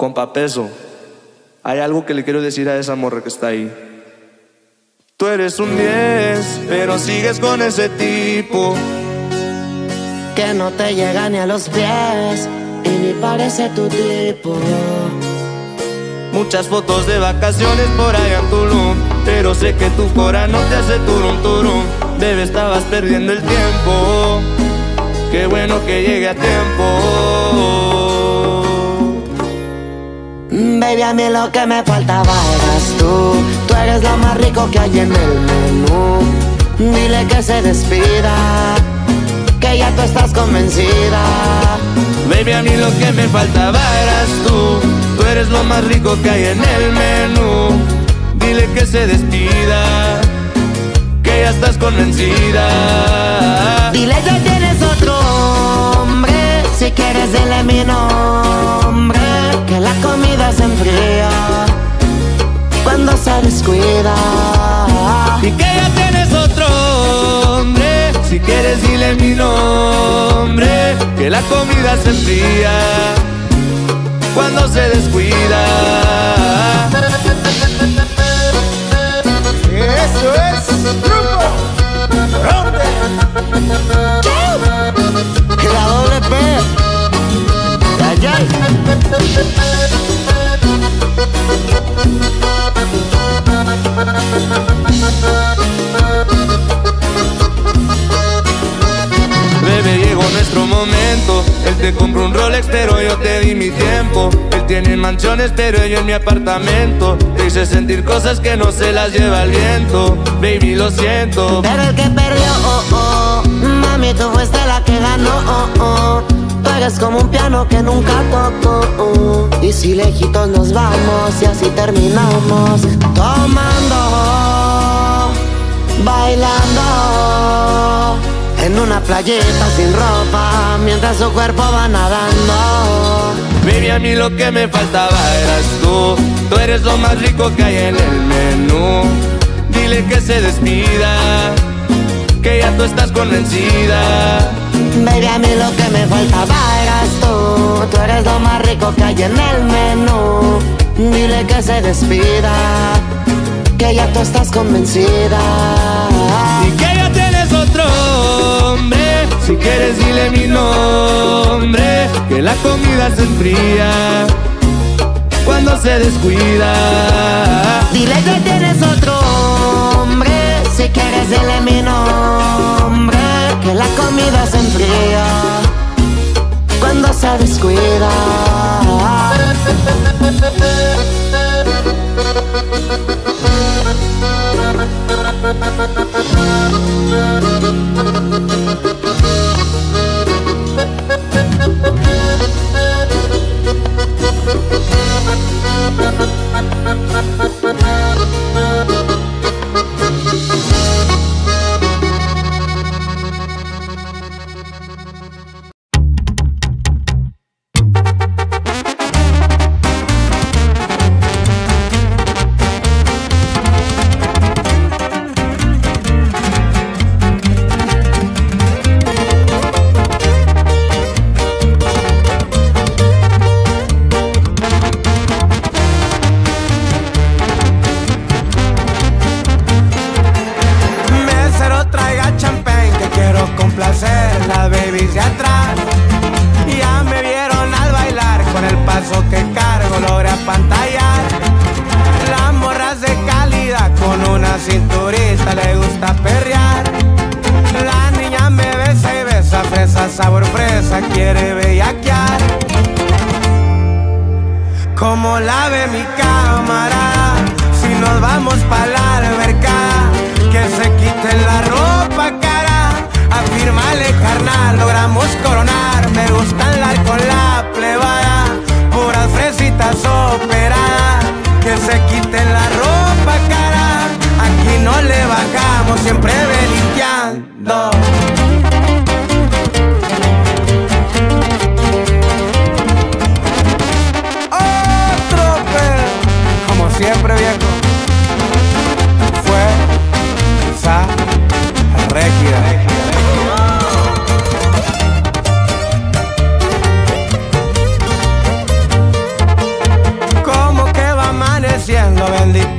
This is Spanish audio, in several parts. Compa Peso, hay algo que le quiero decir a esa morra que está ahí. Tú eres un 10, pero sigues con ese tipo que no te llega ni a los pies y ni parece tu tipo. Muchas fotos de vacaciones por allá en Tulum, pero sé que tu cora no te hace turum turum. Bebé, estabas perdiendo el tiempo, qué bueno que llegue a tiempo. Baby, a mí lo que me faltaba eras tú. Tú eres lo más rico que hay en el menú. Dile que se despida, que ya tú estás convencida. Baby, a mí lo que me faltaba eras tú. Tú eres lo más rico que hay en el menú. Dile que se despida, que ya estás convencida. Dile que tienes otro hombre, si quieres dile mi nombre. Que la comida se enfría cuando se descuida. Y que ya tienes otro hombre, si quieres dile mi nombre. Que la comida se enfría cuando se descuida. Eso es truco. Rompe. La doble P. Bebé, llegó nuestro momento. Él te compró un Rolex, pero yo te di mi tiempo. Él tiene mansiones, pero yo en mi apartamento. Te hice sentir cosas que no se las lleva el viento. Baby, lo siento, pero el que perdió, oh, oh. Mami, tú fuiste la que ganó, oh, oh. Tú eres como un piano que nunca tocó. Y si lejitos nos vamos y así terminamos tomando, bailando en una playita sin ropa, mientras su cuerpo va nadando. Baby, a mí lo que me faltaba eras tú. Tú eres lo más rico que hay en el menú. Dile que se despida, que ya tú estás convencida. Baby, a mí lo que me faltaba eras tú. Tú eres lo más rico que hay en el menú. Dile que se despida, que ya tú estás convencida. Y que ya tienes otro hombre, si quieres dile mi nombre. Que la comida se enfría cuando se descuida. Dile que tienes otro hombre, si quieres dile mi nombre. Que la comida se enfría cuando se descuida.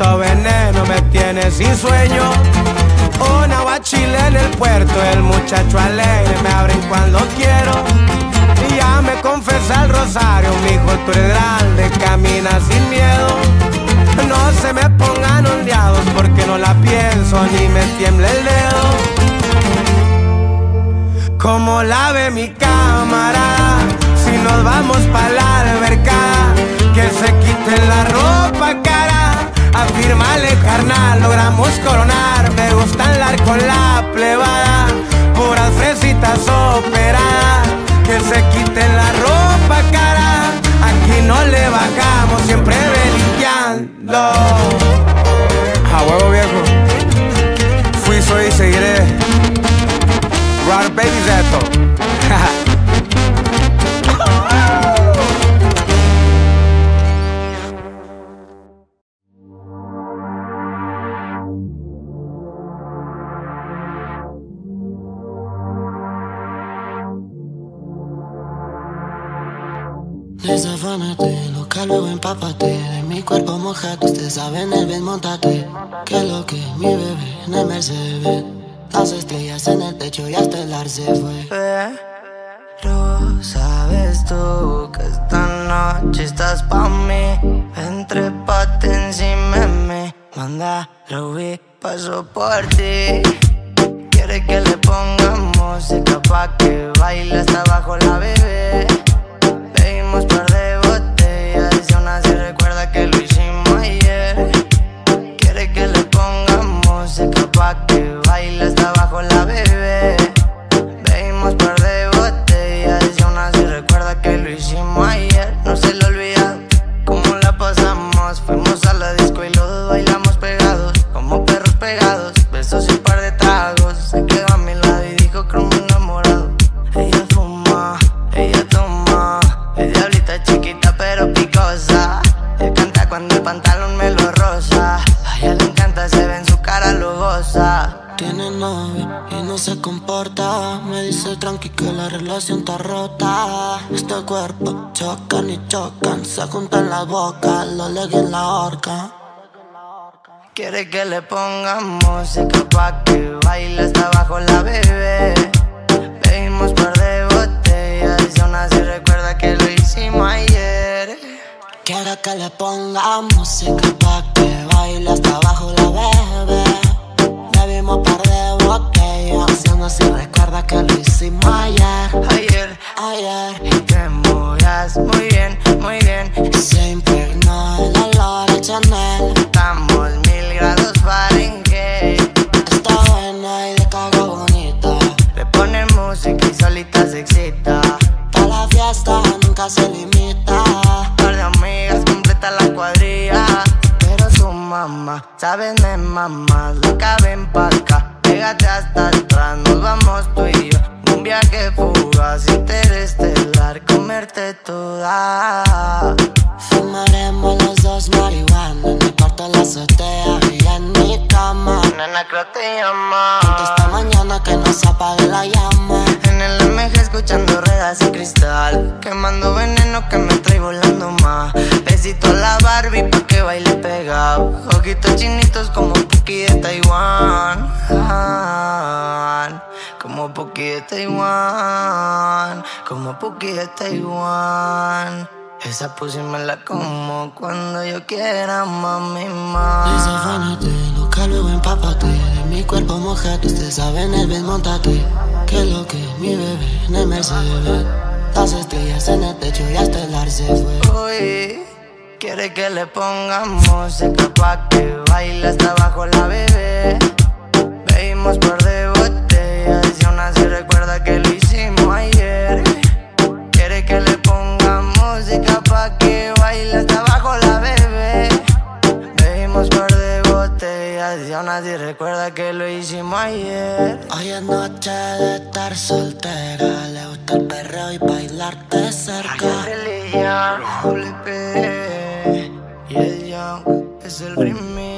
tanto veneno me tiene sin sueño. Un aguachile en el puerto, el muchacho alegre, me abren cuando quiero. Y ya me confesa el rosario, mijo, tú eres grande, camina sin miedo. No se me pongan ondeados porque no la pienso ni me tiembla el dedo. Como la ve mi cámara, si nos vamos pa' la alberca, que se quiten la ropa cara, afírmale carnal, logramos coronar. Me gusta andar con la plebada, puras fresitas operadas, que se quiten la ropa cara, aquí no le bajamos, siempre belinqueando. A huevo viejo, fui, soy y seguiré. Rock baby Zeto. Desafánate, lo calvo empápate, de mi cuerpo mojate, ustedes saben el ven, montate. Que lo que mi bebé en el Mercedes, las estrellas en el techo y hasta el arce fue. Pero sabes tú que esta noche estás pa' mí, entre pate encima de mí, manda Ruby, paso por ti. Quiere que le pongamos música pa' que baile hasta abajo la bebé. Bebimos par de botellas y aún así recuerda que lo hicimos ayer. Quiere que le pongamos música pa' que baile hasta abajo la bebé. Bebimos par de botellas y aún así recuerda que lo hicimos ayer. No se lo olvida cómo la pasamos, fuimos a la disco y los dos bailamos pegados, como perros pegados, besos y un par de tragos. Se quedó a mi lado y dijo que me enamorado. Ella fuma, ella toma, diablita chiquita pero picosa, él canta cuando el pantalón me lo rosa. A ella le encanta, se ve en su cara lujosa. Tiene novia y no se comporta, me dice tranqui que la relación está rota. Este cuerpo chocan y chocan, se juntan la boca, lo leguen la horca. Quiere que le pongan música pa' que baile hasta abajo la bebé. Bebimos par de botellas y aún así recuerda que lo hicimos ayer. Quiero que le ponga música pa' que baile hasta abajo la bebé. Bebimos par de botellas y aún así recuerda que lo hicimos ayer. Ayer, ayer. Y te mojas muy bien, muy bien. Se impregnó el olor a Chanel. Estamos 1000 grados Fahrenheit. Está buena y de caga bonita. Le ponen música y solita se excita. Pa' la fiesta nunca se limita. Par de amigas completa la cuadrilla. Pero su mamá, sabes de mamá, loca ven pa' acá, pégate hasta atrás, nos vamos tú y yo. Un viaje fugaz, interestelar, comerte toda. Fumaremos los dos marihuana, en mi cuarto la azotea y en mi cama. Nena, creo te llama, ponte esta mañana que nos apague la llama. En el MG escuchando ruedas de cristal, quemando veneno que me trae volando más. Besito a la Barbie pa' que baile pegado, ojitos chinitos como Puki de Taiwán. Como Puki de Taiwán, como Puki de Taiwán. Esa pussy me la como cuando yo quiera, mami, ma. Desafánate, lo calvo empápate, de mi cuerpo mojate, ustedes saben el ven, montate. Que lo que mi bebé en el Mercedes, las estrellas en el techo y hasta el arce fue. Uy, quiere que le pongan música pa' que baile hasta abajo la bebé. Bebimos par de botellas y aún así recuerda que lo hicimos ayer. Quiere que le pongan música pa' que baile hasta abajo la bebé. Bebimos par de botellas y aún así recuerda que lo hicimos ayer. Hoy es noche de estar soltera, le gusta el perreo y bailarte cerca. Ay, religión, Ruby, y el young es el remix.